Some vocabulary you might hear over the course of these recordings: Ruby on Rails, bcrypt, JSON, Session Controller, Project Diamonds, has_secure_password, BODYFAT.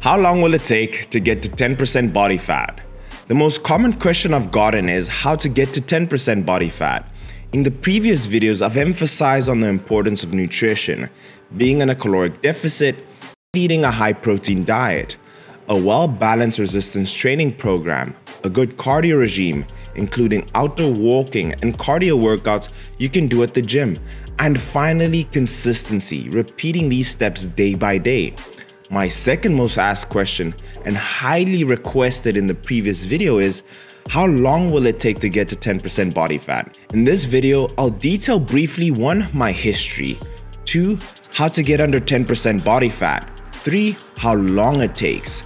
How long will it take to get to 10% body fat? The most common question I've gotten is how to get to 10% body fat. In the previous videos, I've emphasized on the importance of nutrition, being in a caloric deficit, eating a high protein diet, a well-balanced resistance training program, a good cardio regime, including outdoor walking and cardio workouts you can do at the gym, and finally, consistency, repeating these steps day by day. My second most asked question and highly requested in the previous video is, how long will it take to get to 10% body fat? In this video, I'll detail briefly 1, my history, 2, how to get under 10% body fat, 3, how long it takes,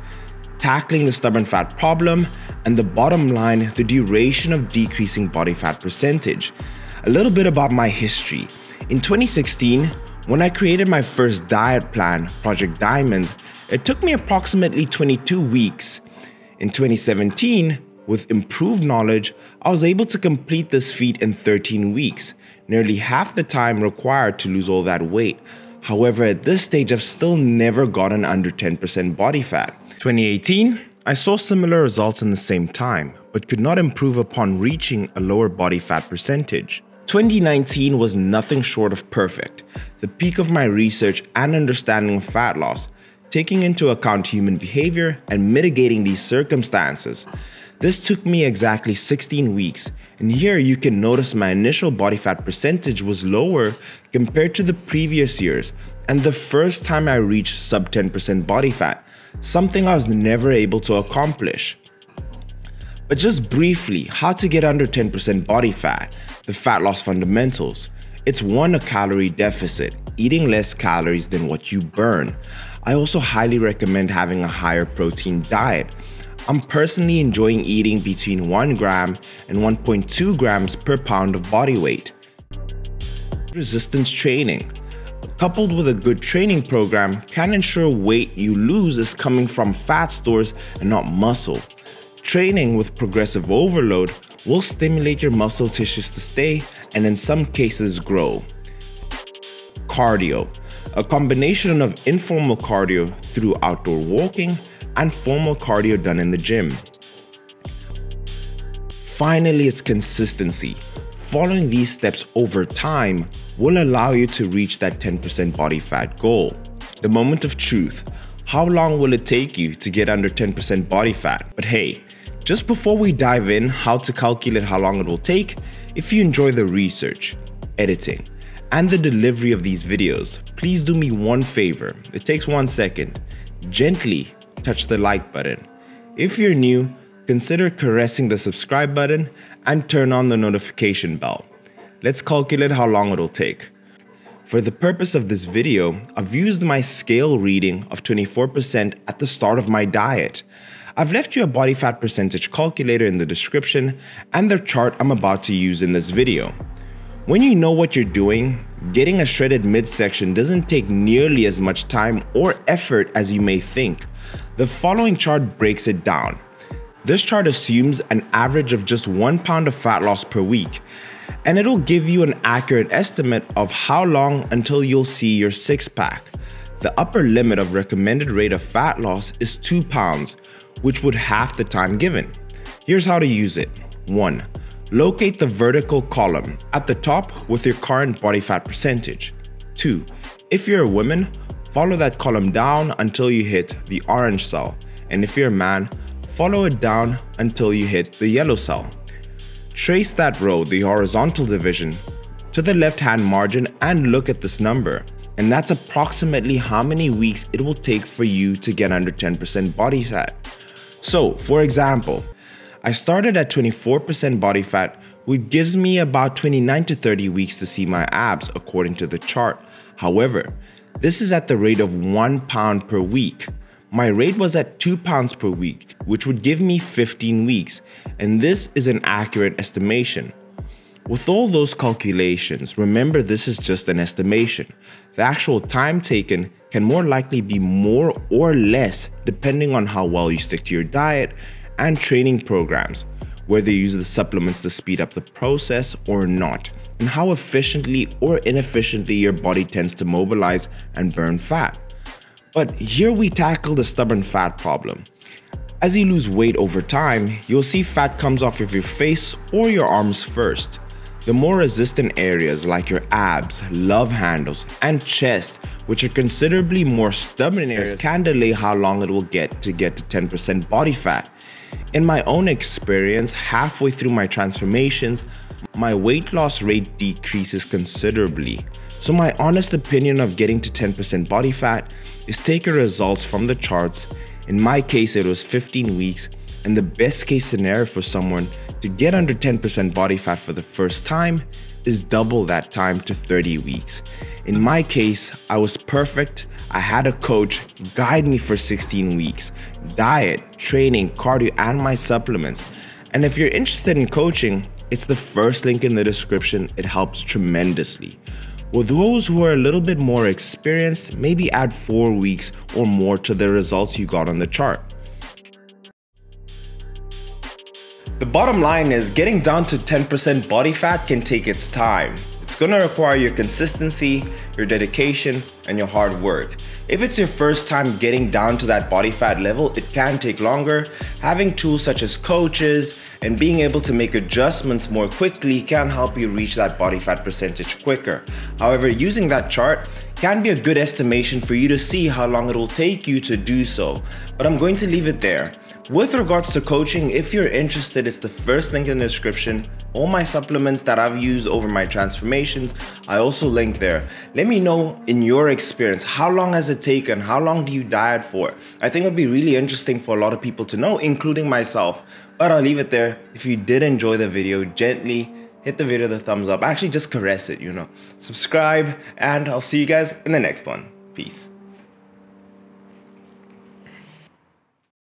tackling the stubborn fat problem, and the bottom line, the duration of decreasing body fat percentage. A little bit about my history. In 2016, when I created my first diet plan, Project Diamonds, it took me approximately 22 weeks. In 2017, with improved knowledge, I was able to complete this feat in 13 weeks, nearly half the time required to lose all that weight. However, at this stage, I've still never gotten under 10% body fat. 2018, I saw similar results in the same time, but could not improve upon reaching a lower body fat percentage. 2019 was nothing short of perfect, the peak of my research and understanding of fat loss, taking into account human behavior and mitigating these circumstances. This took me exactly 16 weeks, and here you can notice my initial body fat percentage was lower compared to the previous years, and the first time I reached sub 10% body fat, something I was never able to accomplish. But just briefly, how to get under 10% body fat, the fat loss fundamentals. It's 1, a calorie deficit, eating less calories than what you burn. I also highly recommend having a higher protein diet. I'm personally enjoying eating between 1 gram and 1.2 grams per pound of body weight. Resistance training, coupled with a good training program, can ensure weight you lose is coming from fat stores and not muscle. Training with progressive overload will stimulate your muscle tissues to stay and in some cases grow. Cardio, a combination of informal cardio through outdoor walking and formal cardio done in the gym. Finally, it's consistency. Following these steps over time will allow you to reach that 10% body fat goal. The moment of truth. How long will it take you to get under 10% body fat? But hey, just before we dive in how to calculate how long it will take, if you enjoy the research, editing, and the delivery of these videos, please do me one favor. It takes 1 second. Gently touch the like button. If you're new, consider caressing the subscribe button and turn on the notification bell. Let's calculate how long it'll take. For the purpose of this video, I've used my scale reading of 24% at the start of my diet. I've left you a body fat percentage calculator in the description and the chart I'm about to use in this video. When you know what you're doing, getting a shredded midsection doesn't take nearly as much time or effort as you may think. The following chart breaks it down. This chart assumes an average of just 1 pound of fat loss per week, and it'll give you an accurate estimate of how long until you'll see your six-pack. The upper limit of recommended rate of fat loss is 2 pounds, which would half the time given. Here's how to use it. 1. Locate the vertical column at the top with your current body fat percentage. 2. If you're a woman, follow that column down until you hit the orange cell, and if you're a man, follow it down until you hit the yellow cell. Trace that row, the horizontal division, to the left-hand margin and look at this number. And that's approximately how many weeks it will take for you to get under 10% body fat. So, for example, I started at 24% body fat, which gives me about 29 to 30 weeks to see my abs according to the chart. However, this is at the rate of 1 pound per week. My rate was at 2 pounds per week, which would give me 15 weeks, and this is an accurate estimation. With all those calculations, remember this is just an estimation. The actual time taken can more likely be more or less depending on how well you stick to your diet and training programs, whether you use the supplements to speed up the process or not, and how efficiently or inefficiently your body tends to mobilize and burn fat. But here we tackle the stubborn fat problem. As you lose weight over time, you'll see fat comes off of your face or your arms first. The more resistant areas like your abs, love handles, and chest, which are considerably more stubborn areas, can delay how long it will get to 10% body fat. In my own experience, halfway through my transformations, my weight loss rate decreases considerably. So my honest opinion of getting to 10% body fat is take your results from the charts. In my case, it was 15 weeks. And the best case scenario for someone to get under 10% body fat for the first time is double that time to 30 weeks. In my case, I was perfect. I had a coach guide me for 16 weeks, diet, training, cardio, and my supplements. And if you're interested in coaching, it's the first link in the description. It helps tremendously. Well, those who are a little bit more experienced, maybe add 4 weeks or more to the results you got on the chart. The bottom line is getting down to 10% body fat can take its time. It's going to require your consistency, your dedication, and your hard work. If it's your first time getting down to that body fat level, it can take longer. Having tools such as coaches and being able to make adjustments more quickly can help you reach that body fat percentage quicker. However, using that chart can be a good estimation for you to see how long it will take you to do so. But I'm going to leave it there. With regards to coaching, if you're interested, it's the first link in the description. All my supplements that I've used over my transformations, I also link there. Let me know in your experience, how long has it taken? How long do you diet for? I think it'd be really interesting for a lot of people to know, including myself. But I'll leave it there. If you did enjoy the video, gently hit the video with a thumbs up. Actually, just caress it, you know. Subscribe, and I'll see you guys in the next one. Peace.